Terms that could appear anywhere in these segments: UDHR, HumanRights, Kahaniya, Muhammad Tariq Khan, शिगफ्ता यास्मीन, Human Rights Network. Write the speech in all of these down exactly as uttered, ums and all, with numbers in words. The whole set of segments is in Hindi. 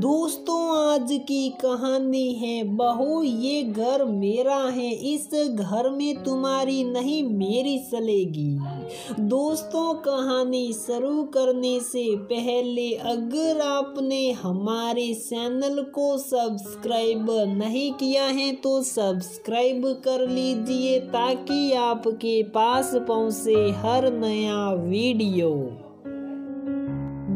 दोस्तों आज की कहानी है बहू ये घर मेरा है, इस घर में तुम्हारी नहीं मेरी चलेगी। दोस्तों कहानी शुरू करने से पहले अगर आपने हमारे चैनल को सब्सक्राइब नहीं किया है तो सब्सक्राइब कर लीजिए ताकि आपके पास पहुंचे हर नया वीडियो।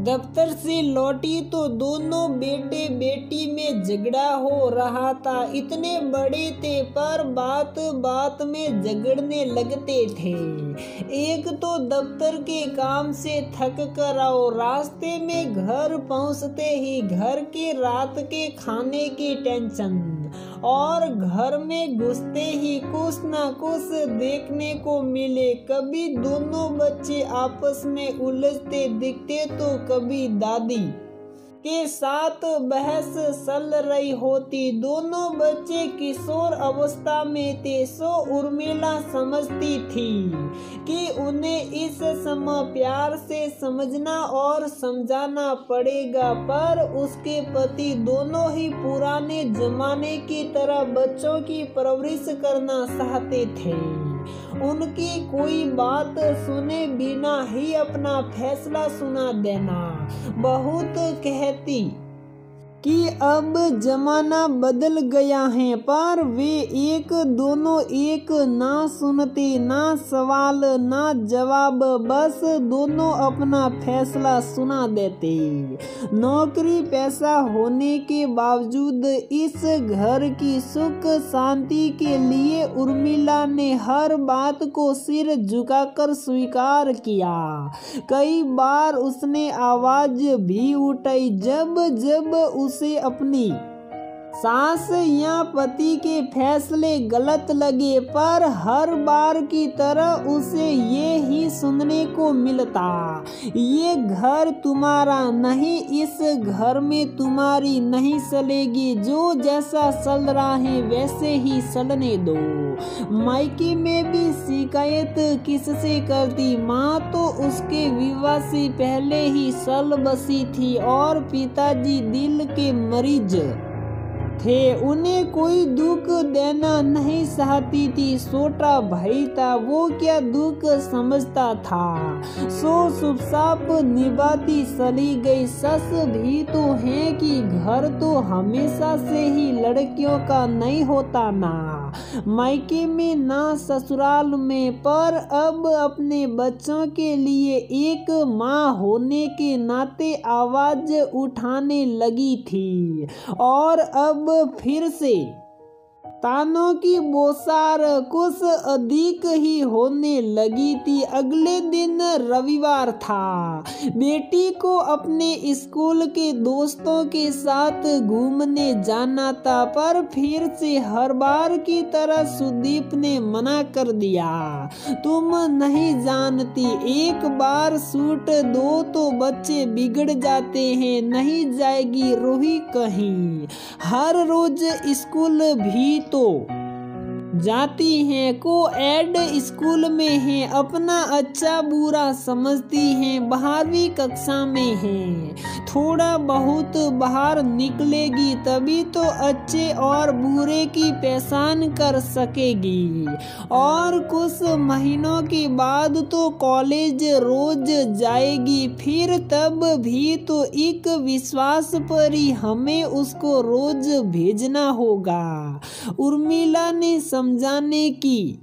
दफ्तर से लौटी तो दोनों बेटे बेटी में झगड़ा हो रहा था। इतने बड़े थे पर बात बात में झगड़ने लगते थे। एक तो दफ्तर के काम से थक कर आओ रास्ते में घर पहुंचते ही घर के रात के खाने की टेंशन और घर में घुसते ही कुछ ना कुछ देखने को मिले। कभी दोनों बच्चे आपस में उलझते दिखते तो कभी दादी के साथ बहस चल रही होती। दोनों बच्चे किशोर अवस्था में थे सो उर्मिला समझती थी कि उन्हें इस समय प्यार से समझना और समझाना पड़ेगा, पर उसके पति दोनों ही पुराने जमाने की तरह बच्चों की परवरिश करना चाहते थे। उनकी कोई बात सुने बिना ही अपना फैसला सुना देना। बहुत कहती कि अब जमाना बदल गया है पर वे एक दोनों एक ना सुनते, ना सवाल ना जवाब, बस दोनों अपना फैसला सुना देते। नौकरी पैसा होने के बावजूद इस घर की सुख शांति के लिए उर्मिला ने हर बात को सिर झुकाकर स्वीकार किया। कई बार उसने आवाज भी उठाई जब जब उसे अपनी सास या पति के फैसले गलत लगे, पर हर बार की तरह उसे ये ही सुनने को मिलता, ये घर तुम्हारा नहीं, इस घर में तुम्हारी नहीं चलेगी, जो जैसा चल रहा है वैसे ही चलने दो। मायके में भी शिकायत किससे करती? माँ तो उसके विवाह से पहले ही सल बसी थी और पिताजी दिल के मरीज थे, उन्हें कोई दुख देना नहीं चाहती थी। छोटा भाई था, वो क्या दुख समझता था, सो चुपचाप निभाती चली गई। सस भी तो है कि घर तो हमेशा से ही लड़कियों का नहीं होता ना मायके में ना ससुराल में, पर अब अपने बच्चों के लिए एक माँ होने के नाते आवाज उठाने लगी थी और अब फिर से तानों की बौछार कुछ अधिक ही होने लगी थी। अगले दिन रविवार था। बेटी को अपने स्कूल के दोस्तों के साथ घूमने जाना था पर फिर से हर बार की तरह सुदीप ने मना कर दिया। तुम नहीं जानती, एक बार सूट दो तो बच्चे बिगड़ जाते हैं, नहीं जाएगी रोही कहीं, हर रोज स्कूल भी तो जाती हैं, को एड स्कूल में हैं, अपना अच्छा बुरा समझती हैं, बारहवीं कक्षा में हैं, थोड़ा बहुत बाहर निकलेगी तभी तो अच्छे और बुरे की पहचान कर सकेगी। और कुछ महीनों के बाद तो कॉलेज रोज जाएगी, फिर तब भी तो एक विश्वास पर ही हमें उसको रोज भेजना होगा। उर्मिला ने समझाने की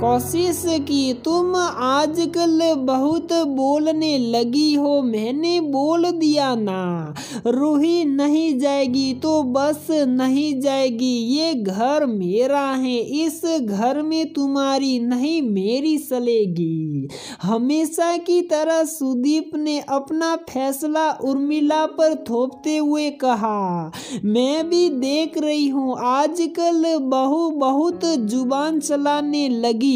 कोशिश की, तुम आजकल बहुत बोलने लगी हो, मैंने बोल दिया ना, रूही नहीं जाएगी तो बस नहीं जाएगी, ये घर मेरा है, इस घर में तुम्हारी नहीं मेरी चलेगी। हमेशा की तरह सुदीप ने अपना फैसला उर्मिला पर थोपते हुए कहा। मैं भी देख रही हूँ आजकल बहू बहुत जुबान चलाने लगी,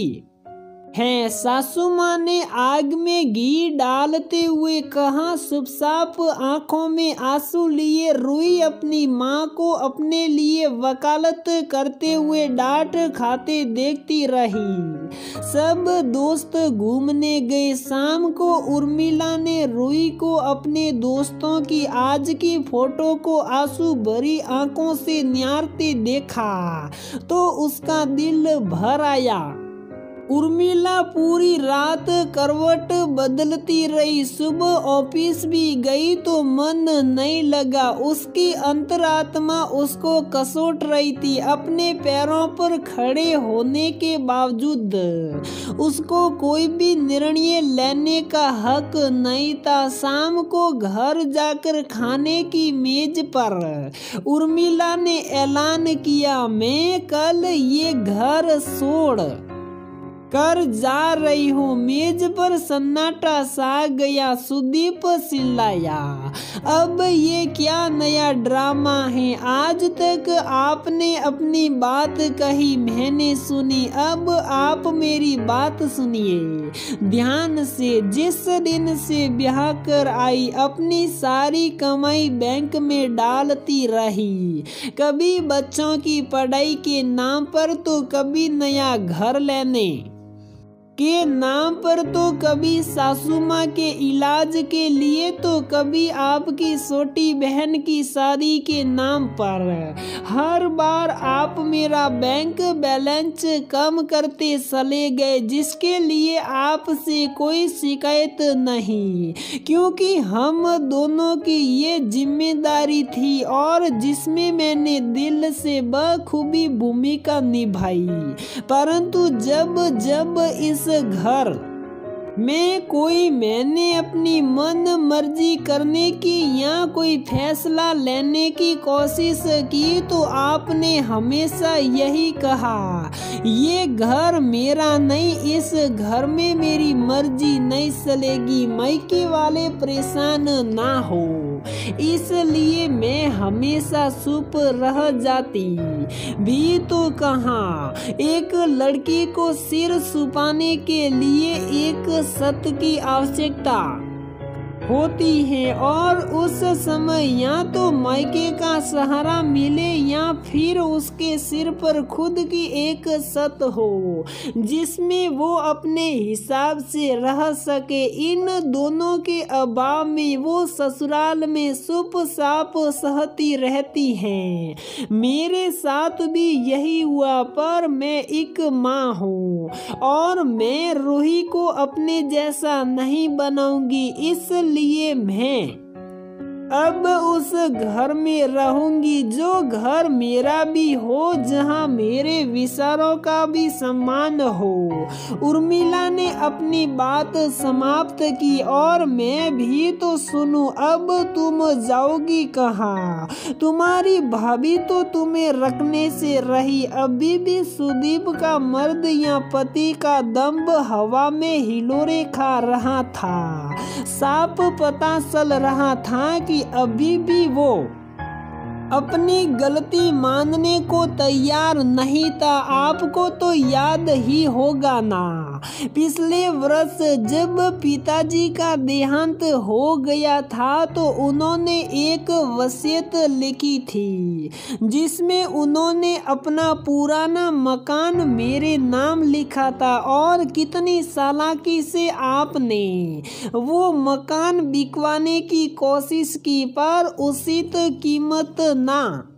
हैं। सासू माँ ने आग में घी डालते हुए कहा, सुभ साप आंखों में आंसू लिए रोई, अपनी माँ को अपने लिए वकालत करते हुए डांट खाते देखती रही। सब दोस्त घूमने गए। शाम को उर्मिला ने रोई को अपने दोस्तों की आज की फोटो को आंसू भरी आंखों से न्यारते देखा तो उसका दिल भर आया। उर्मिला पूरी रात करवट बदलती रही। सुबह ऑफिस भी गई तो मन नहीं लगा। उसकी अंतरात्मा उसको कसोट रही थी। अपने पैरों पर खड़े होने के बावजूद उसको कोई भी निर्णय लेने का हक नहीं था। शाम को घर जाकर खाने की मेज पर उर्मिला ने ऐलान किया, मैं कल ये घर छोड़ कर जा रही हूँ। मेज पर सन्नाटा सा गया। सुदीप चिल्लाया, अब ये क्या नया ड्रामा है? आज तक आपने अपनी बात कही, मैंने सुनी, अब आप मेरी बात सुनिए ध्यान से। जिस दिन से ब्याह कर आई अपनी सारी कमाई बैंक में डालती रही, कभी बच्चों की पढ़ाई के नाम पर तो कभी नया घर लेने के नाम पर, तो कभी सासू माँ के इलाज के लिए, तो कभी आपकी छोटी बहन की शादी के नाम पर। हर बार आप मेरा बैंक बैलेंस कम करते चले गए, जिसके लिए आपसे कोई शिकायत नहीं, क्योंकि हम दोनों की ये जिम्मेदारी थी और जिसमें मैंने दिल से बखूबी भूमिका निभाई। परंतु जब जब इस घर में कोई मैंने अपनी मन मर्जी करने की या कोई फैसला लेने की कोशिश की तो आपने हमेशा यही कहा, ये घर मेरा नहीं, इस घर में मेरी मर्जी नहीं चलेगी, मायके वाले परेशान ना हो। इसलिए मैं हमेशा चुप रह जाती भी तो कहाँ। एक लड़की को सिर छुपाने के लिए एक सत्य की आवश्यकता होती है और उस समय या तो मायके का सहारा मिले या फिर उसके सिर पर खुद की एक छत हो जिसमें वो अपने हिसाब से रह सके। इन दोनों के अभाव में वो ससुराल में सुप साप सहती रहती हैं। मेरे साथ भी यही हुआ, पर मैं एक माँ हूँ और मैं रूही को अपने जैसा नहीं बनाऊंगी, इस लिए मैं अब उस घर में रहूंगी जो घर मेरा भी हो, जहां मेरे विचारों का भी सम्मान हो। उर्मिला ने अपनी बात समाप्त की और मैं भी तो सुनूं, अब तुम जाओगी कहाँ? तुम्हारी भाभी तो तुम्हें रखने से रही। अभी भी सुदीप का मर्द या पति का दंभ हवा में हिलोरे खा रहा था। साफ पता चल रहा था कि अभी भी वो अपनी गलती मानने को तैयार नहीं था। आपको तो याद ही होगा ना, पिछले वर्ष जब पिताजी का देहांत हो गया था तो उन्होंने एक वसीयत लिखी थी जिसमें उन्होंने अपना पुराना मकान मेरे नाम लिखा था और कितनी सालाकी से आपने वो मकान बिकवाने की कोशिश की, पर उचित कीमत ना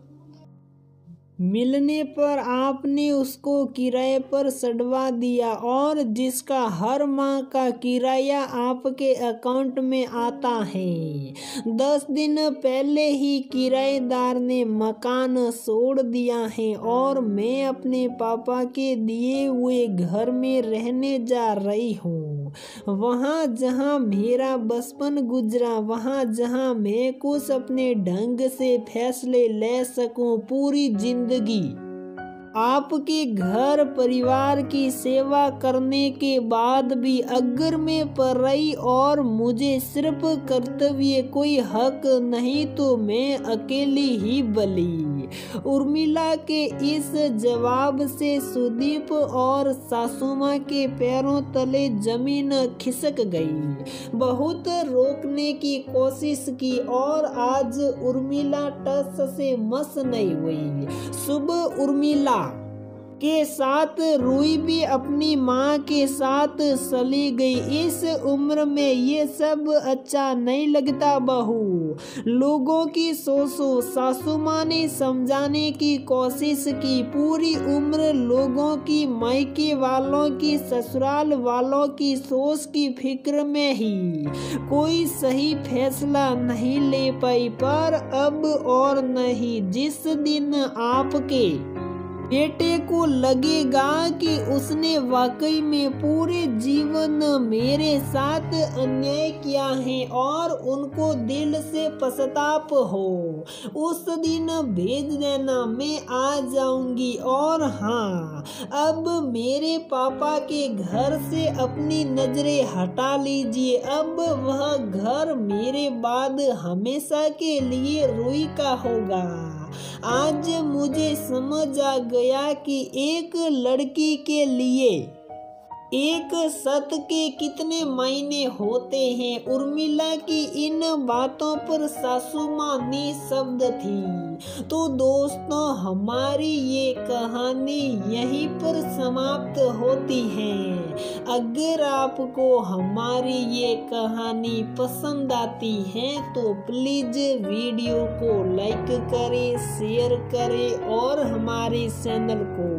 मिलने पर आपने उसको किराए पर सड़वा दिया और जिसका हर माह का किराया आपके अकाउंट में आता है। दस दिन पहले ही किराएदार ने मकान छोड़ दिया है और मैं अपने पापा के दिए हुए घर में रहने जा रही हूँ, वहाँ जहाँ मेरा बचपन गुजरा, वहाँ जहाँ मैं कुछ अपने ढंग से फैसले ले सकूं। पूरी जिंदगी आपके घर परिवार की सेवा करने के बाद भी अगर मैं पराई और मुझे सिर्फ कर्तव्य कोई हक नहीं तो मैं अकेली ही बली। है। उर्मिला के इस जवाब से सुदीप और सासुमा के पैरों तले जमीन खिसक गई। बहुत रोकने की कोशिश की और आज उर्मिला टस से मस नहीं हुई। सुबह उर्मिला के साथ रूही भी अपनी माँ के साथ चली गई। इस उम्र में ये सब अच्छा नहीं लगता बहू। लोगों की सोचो, सासू माँ ने समझाने की कोशिश की। पूरी उम्र लोगों की, मायके वालों की, ससुराल वालों की सोच की फिक्र में ही कोई सही फैसला नहीं ले पाई। पर अब और नहीं। जिस दिन आपके बेटे को लगेगा कि उसने वाकई में पूरे जीवन मेरे साथ अन्याय किया है और उनको दिल से पश्चाताप हो, उस दिन भेज देना, मैं आ जाऊंगी। और हाँ, अब मेरे पापा के घर से अपनी नजरें हटा लीजिए। अब वह घर मेरे बाद हमेशा के लिए रूही का होगा। आज मुझे समझ आ गया कि एक लड़की के लिए एक सत के कितने मायने होते हैं। उर्मिला की इन बातों पर सासू माँ निशब्द थी। तो दोस्तों, हमारी ये कहानी यहीं पर समाप्त होती है। अगर आपको हमारी ये कहानी पसंद आती है तो प्लीज़ वीडियो को लाइक करें, शेयर करें और हमारे चैनल को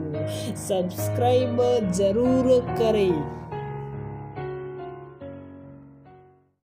सब्सक्राइब ज़रूर करें।